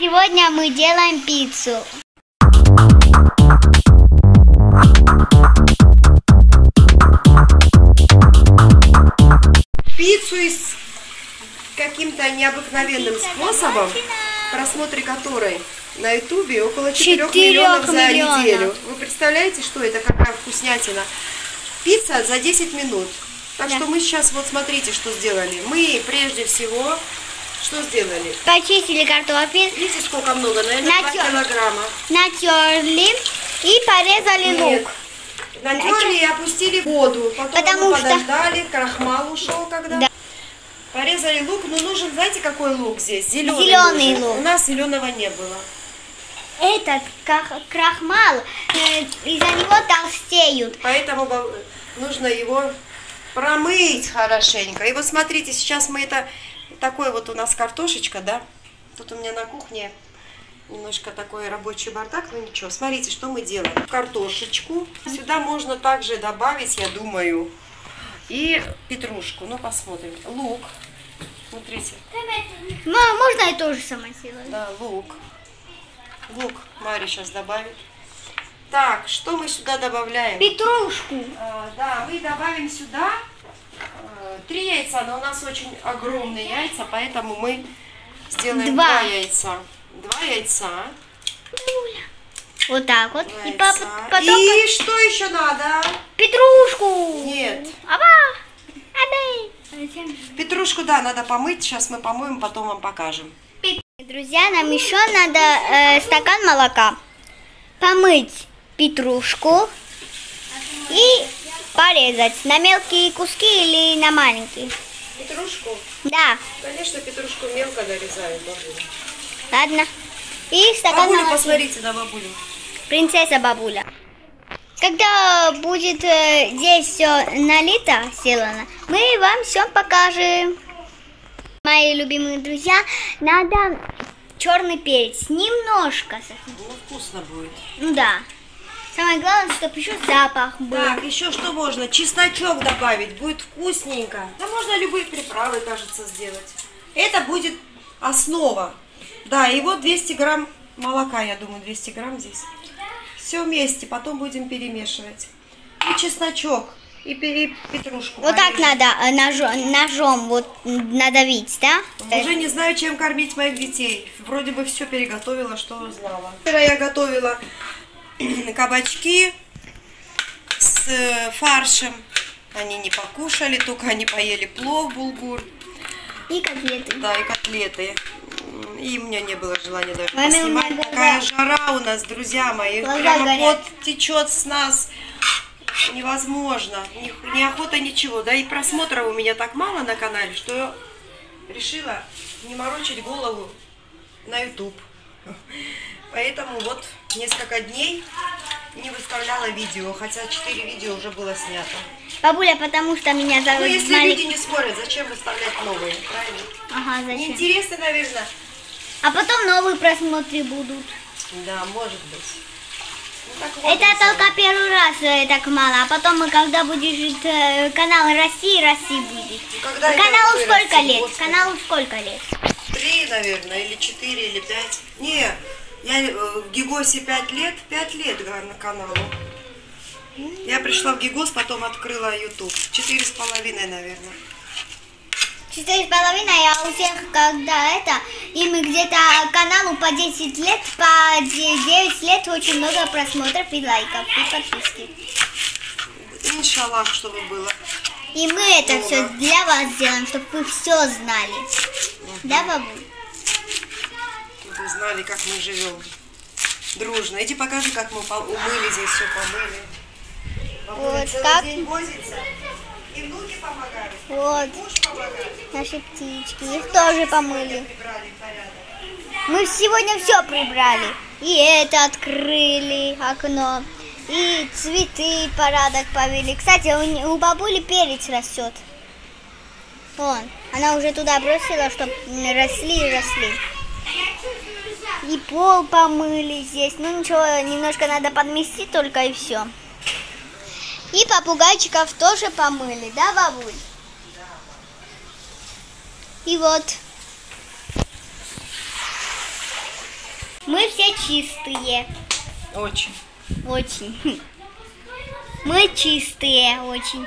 Сегодня мы делаем пиццу. Пиццу с каким-то необыкновенным способом, просмотры которой на ютубе около 4 миллионов за неделю. Вы представляете, что это, какая вкуснятина? Пицца за 10 минут. Так да. Что мы сейчас, вот смотрите, что сделали. Мы прежде всего, что сделали? Почистили картофель. Видите, сколько много, наверное, 2 килограмма. Натерли и порезали лук. Натерли и опустили в воду. Потом подождали, крахмал ушел когда. Да. Порезали лук, но нужен, знаете, какой лук здесь? Зеленый лук. У нас зеленого не было. Этот крахмал, из-за него толстеют. Поэтому нужно его промыть хорошенько. И вот смотрите, сейчас мы это... Такой вот у нас картошечка, да? Тут у меня на кухне немножко такой рабочий бардак, но ничего. Смотрите, что мы делаем. Картошечку. Сюда можно также добавить, я думаю, и петрушку. Ну, посмотрим. Лук. Смотрите. Мама, можно я тоже сама сделаю? Да, лук. Лук Мария сейчас добавит. Так, что мы сюда добавляем? Петрушку. Да, мы добавим сюда 3 яйца, но у нас очень огромные яйца, поэтому мы сделаем 2 яйца. 2 яйца. Вот так вот. И, потом... И что еще надо? Петрушку. Нет. Петрушку, да, надо помыть. Сейчас мы помоем, потом вам покажем. Друзья, нам еще надо стакан молока. Помыть петрушку и порезать на мелкие куски или на маленькие. Петрушку? Да. Конечно, петрушку мелко нарезают. Ладно. И стакан молока. Посмотрите на бабулю. Принцесса бабуля. Когда будет здесь все налито, сделано, мы вам все покажем. Мои любимые друзья, надо черный перец. Немножко. Ну, вкусно будет. Ну да. Самое главное, чтобы еще запах был. Так, еще что можно? Чесночок добавить, будет вкусненько. Да можно любые приправы, кажется, сделать. Это будет основа. Да, и вот 200 грамм молока, я думаю, 200 грамм здесь. Все вместе, потом будем перемешивать. И чесночок, и петрушку. Вот порежем. Так надо ножом вот надавить, да? Уже не знаю, чем кормить моих детей. Вроде бы все переготовила, что узнала. Вчера я готовила кабачки с фаршем. Они не покушали, только они поели плов, булгур. И котлеты. Да, и котлеты. И у меня не было желания даже поснимать. Такая жара у нас, друзья мои. Прямо пот течет с нас. Невозможно. Неохота ничего. Да и просмотров у меня так мало на канале, что решила не морочить голову на YouTube. Поэтому вот несколько дней не выставляла видео, хотя 4 видео уже было снято. Бабуля, потому что меня зовут... Ну, если люди не смотрят, зачем выставлять новые, правильно? Ага, зачем? Неинтересно, наверное. А потом новые просмотры будут. Да, может быть. Ну, вот это только первый раз так мало, а потом, когда будет канал расти будет. Когда каналу сколько лет? Господи. Каналу сколько лет? 3, наверное, или 4, или 5. Не, я в Гигосе 5 лет на каналу. Я пришла в Гигос, потом открыла YouTube. 4,5, наверное. 4,5, а у всех, когда это, им где-то каналу по 10 лет, по 9 лет очень много просмотров и лайков, и подписки. Иншаллах, чтобы было. И мы это все для вас сделаем, чтобы вы все знали. Да, бабуль? Вы знали, как мы живем дружно. Иди покажи, как мы умыли здесь, все помыли. Бабуля вот целый день возится. И внуки помогали. Вот. И муж помогает. Наши птички. Их тоже помыли. Мы сегодня все прибрали. И это открыли окно. И цветы порядок повели. Кстати, у бабули перец растет. Вон. Она уже туда бросила, чтобы росли и росли. И пол помыли здесь. Ну ничего, немножко надо подмести только и все. И попугайчиков тоже помыли, да, бабуль? И вот. Мы все чистые. Очень. Очень. Мы чистые очень.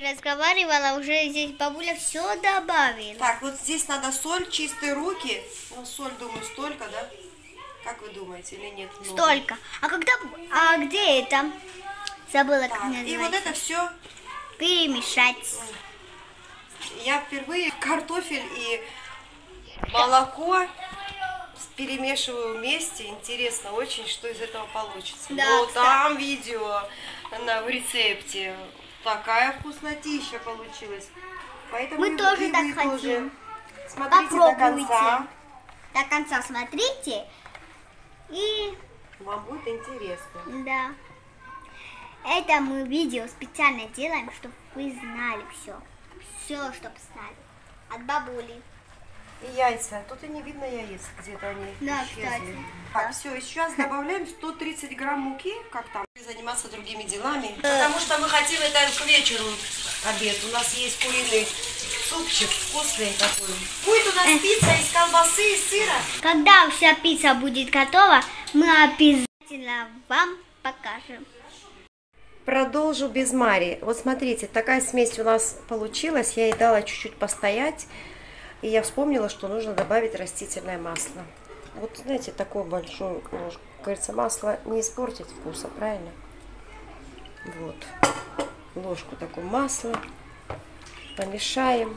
Разговаривала, уже здесь бабуля все добавила. Так, вот здесь надо соль, чистые руки. Ну, соль, думаю, столько, да? Как вы думаете, или нет? Много? Столько. А когда, а где это? Забыла, так, как называется. И вот это все перемешать. Я впервые картофель и молоко перемешиваю вместе. Интересно очень, что из этого получится. Да, но там видео в рецепте. Такая вкуснотища получилась. Поэтому мы тоже так хотим. Смотрите до конца. До конца смотрите. И вам будет интересно. Да. Это мы видео специально делаем, чтобы вы знали все. Все, чтобы знали. От бабули. И яйца. Тут и не видно яиц. Где-то они исчезли. Кстати. Так, да. Все, сейчас добавляем 130 грамм муки. Как там? Заниматься другими делами. Потому что мы хотим это к вечеру обед. У нас есть куриный супчик. Вкусный такой. Будет у нас пицца из колбасы, из сыра. Когда вся пицца будет готова, мы обязательно вам покажем. Продолжу без Марии. Вот смотрите, такая смесь у нас получилась. Я ей дала чуть-чуть постоять. И я вспомнила, что нужно добавить растительное масло. Вот, знаете, такую большую ложку. Как говорится, масло не испортит вкуса, правильно? Вот. Ложку такого масла. Помешаем.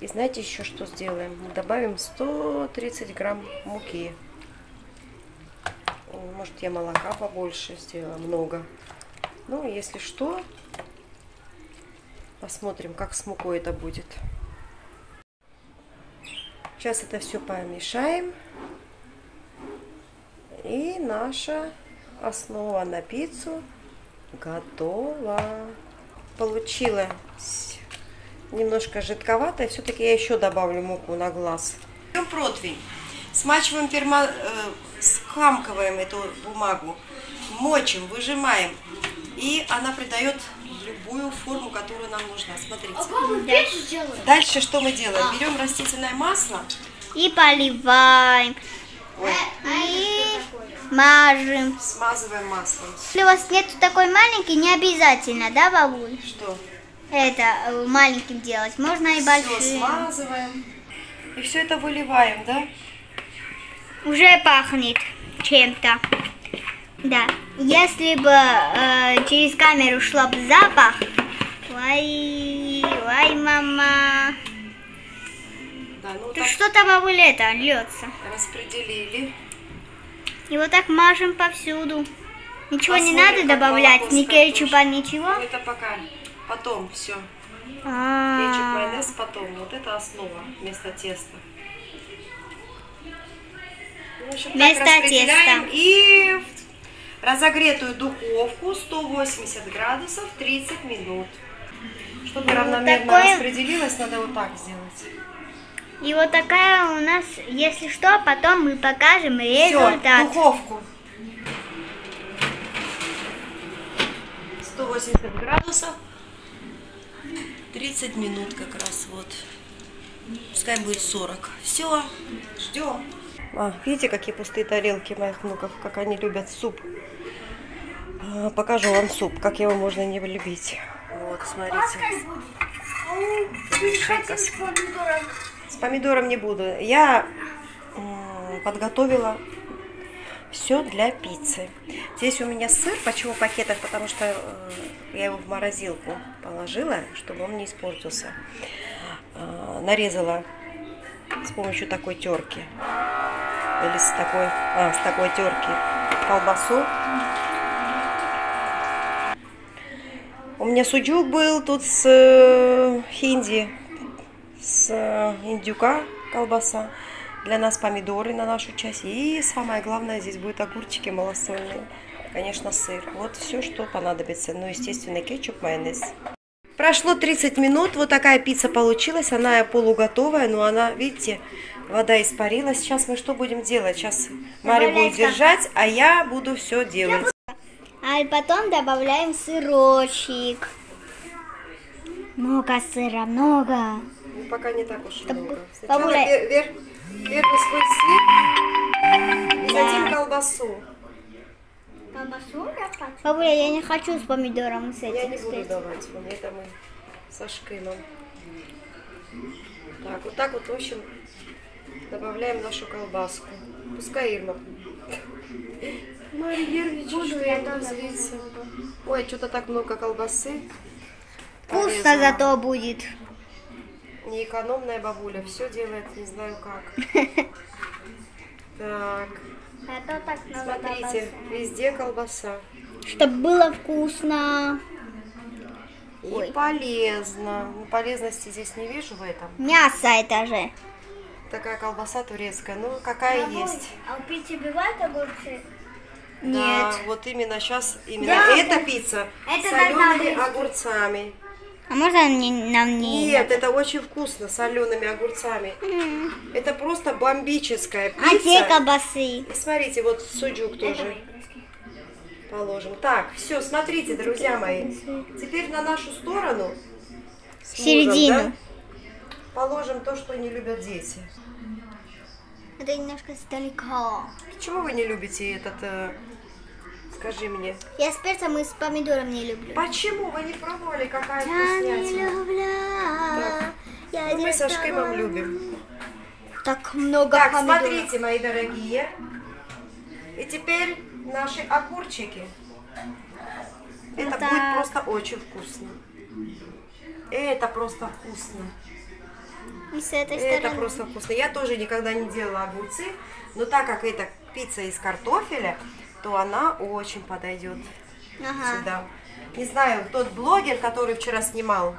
И знаете еще, что сделаем? Добавим 130 грамм муки. Может, я молока побольше сделала, много. Ну, если что, посмотрим, как с мукой это будет. Сейчас это все помешаем. И наша основа на пиццу готова. Получилось немножко жидковато. Все-таки я еще добавлю муку на глаз. Берем противень. Смачиваем, скомкиваем эту бумагу. Мочим, выжимаем. И она придает любую форму, которую нам нужна. Смотрите. Дальше что мы делаем? Берем растительное масло. И поливаем. Ой. И мажем. Смазываем маслом. Если у вас нету такой маленький, не обязательно, да, бабуль? Что? Это маленьким делать. Можно и большим. Все смазываем. И все это выливаем, да? Уже пахнет чем-то. Да, если бы через камеру шла бы запах, ой, ой, мама, да, ну, тут что-то бабулета льется. Распределили. И вот так мажем повсюду. Ничего посмотрим, не надо добавлять, ни кетчупа, ничего. Это пока, потом все. Кетчуп, майонез потом, вот это основа вместо теста. В общем, вместо так распределяем теста. И разогретую духовку 180 градусов 30 минут. Чтобы вот равномерно такое распределилось, надо вот так сделать. И вот такая у нас, если что, потом мы покажем результат. Всё, духовку. 180 градусов 30 минут как раз вот. Пускай будет 40. Все, ждем. А, видите, какие пустые тарелки моих внуков, как они любят суп. Покажу вам суп, как его можно не любить. Вот, смотрите. С помидором не буду. Я подготовила все для пиццы. Здесь у меня сыр, почему в пакетах? Потому что я его в морозилку положила, чтобы он не испортился. Нарезала с помощью такой терки. Или с такой терки колбасу. У меня суджук был тут с хинди, с индюка колбаса. Для нас помидоры на нашу часть. И самое главное, здесь будут огурчики малосольные. Конечно, сыр. Вот все, что понадобится. Ну, естественно, кетчуп, майонез. Прошло 30 минут. Вот такая пицца получилась. Она полуготовая, но она, видите, вода испарилась. Сейчас мы что будем делать? Сейчас Мария будет держать, а я буду все делать. А потом добавляем сырочек. Много сыра, много. Ну, пока не так уж и много. Сначала первый слой сыр. Дадим колбасу. Колбасу я хочу. Бабуля, я не хочу с помидором с этим. Я не буду давать, вон это мы со шкином. Так, вот так вот, в общем, добавляем нашу колбаску. Пускай Ирма. Марья нервничает, что я там злится. Ой, что-то так много колбасы. Вкусно зато будет. Неэкономная бабуля, все делает, не знаю как. Так, смотрите, везде колбаса. Чтобы было вкусно. И ой, полезно. Ну, полезности здесь не вижу в этом. Мясо это же. Такая колбаса турецкая. Ну, какая бабуль, есть. А пиццу бывает огурцы? Нет. Да, вот именно сейчас, именно да, эта пицца это с солеными огурцами. А можно нам не... Нет, это очень вкусно с солеными огурцами. Это просто бомбическая пицца. А те колбасы. И смотрите, вот суджук тоже. Положим. Так, все, смотрите, друзья мои. Теперь на нашу сторону, в середину, да, положим то, что не любят дети. Это немножко далеко. Почему вы не любите этот, скажи мне? Я с перцем и с помидором не люблю. Почему вы не пробовали, какая вкуснятина? Я не люблю. Мы со Шкимом любим. Так много помидоров. Так, смотрите, мои дорогие. И теперь... наши огурчики. Это так будет просто очень вкусно. Это просто вкусно. И с этой стороны. Это просто вкусно. Я тоже никогда не делала огурцы, но так как это пицца из картофеля, то она очень подойдет сюда. Не знаю, тот блогер, который вчера снимал,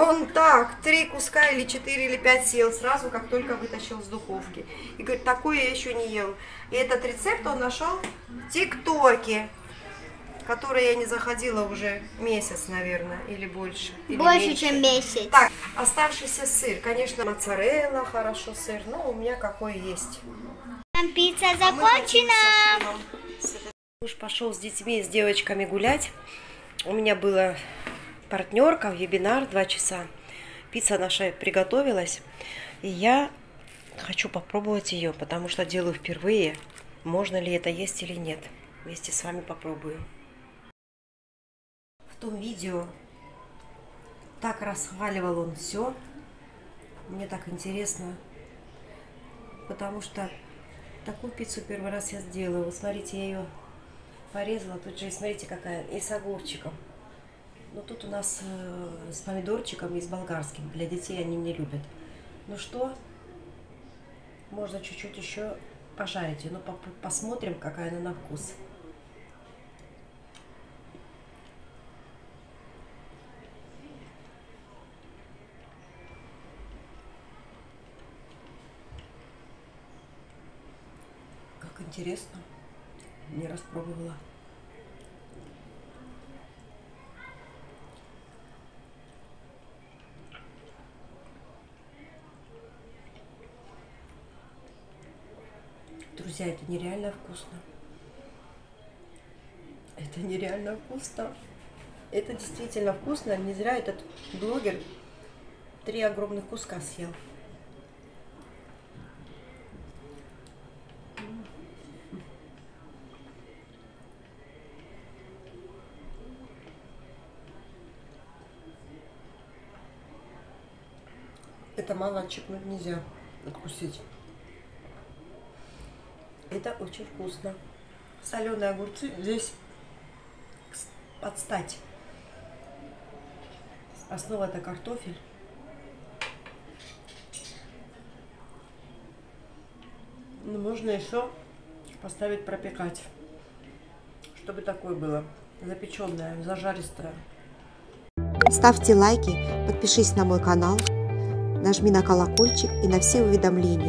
он так, 3 куска или 4 или 5 съел сразу, как только вытащил с духовки. И говорит, такое я еще не ел. И этот рецепт он нашел в ТикТоке, в который я не заходила уже месяц, наверное, или больше. Или больше, меньше, чем месяц. Так, оставшийся сыр. Конечно, моцарелла, хорошо сыр, но у меня какой есть. Нам пицца закончена. Муж пошел с детьми, с девочками гулять. У меня было... партнерка, вебинар 2 часа. Пицца наша приготовилась. И я хочу попробовать ее, потому что делаю впервые. Можно ли это есть или нет. Вместе с вами попробую. В том видео так расхваливал он все. Мне так интересно. Потому что такую пиццу первый раз я сделаю. Вот смотрите, я ее порезала. Тут же, смотрите, какая. И с огурчиком. Но тут у нас с помидорчиком и с болгарским. Для детей они не любят. Ну что, можно чуть-чуть еще пожарить ее. Ну, посмотрим, какая она на вкус. Как интересно. Не распробовала. Друзья, это нереально вкусно. Это нереально вкусно. Это действительно вкусно. Не зря этот блогер 3 огромных куска съел. Это мало отщипнуть нельзя, откусить. Это очень вкусно. Соленые огурцы здесь под стать. Основа это картофель. Но можно еще поставить пропекать, чтобы такое было запеченное, зажаристое. Ставьте лайки, подпишись на мой канал, нажми на колокольчик и на все уведомления.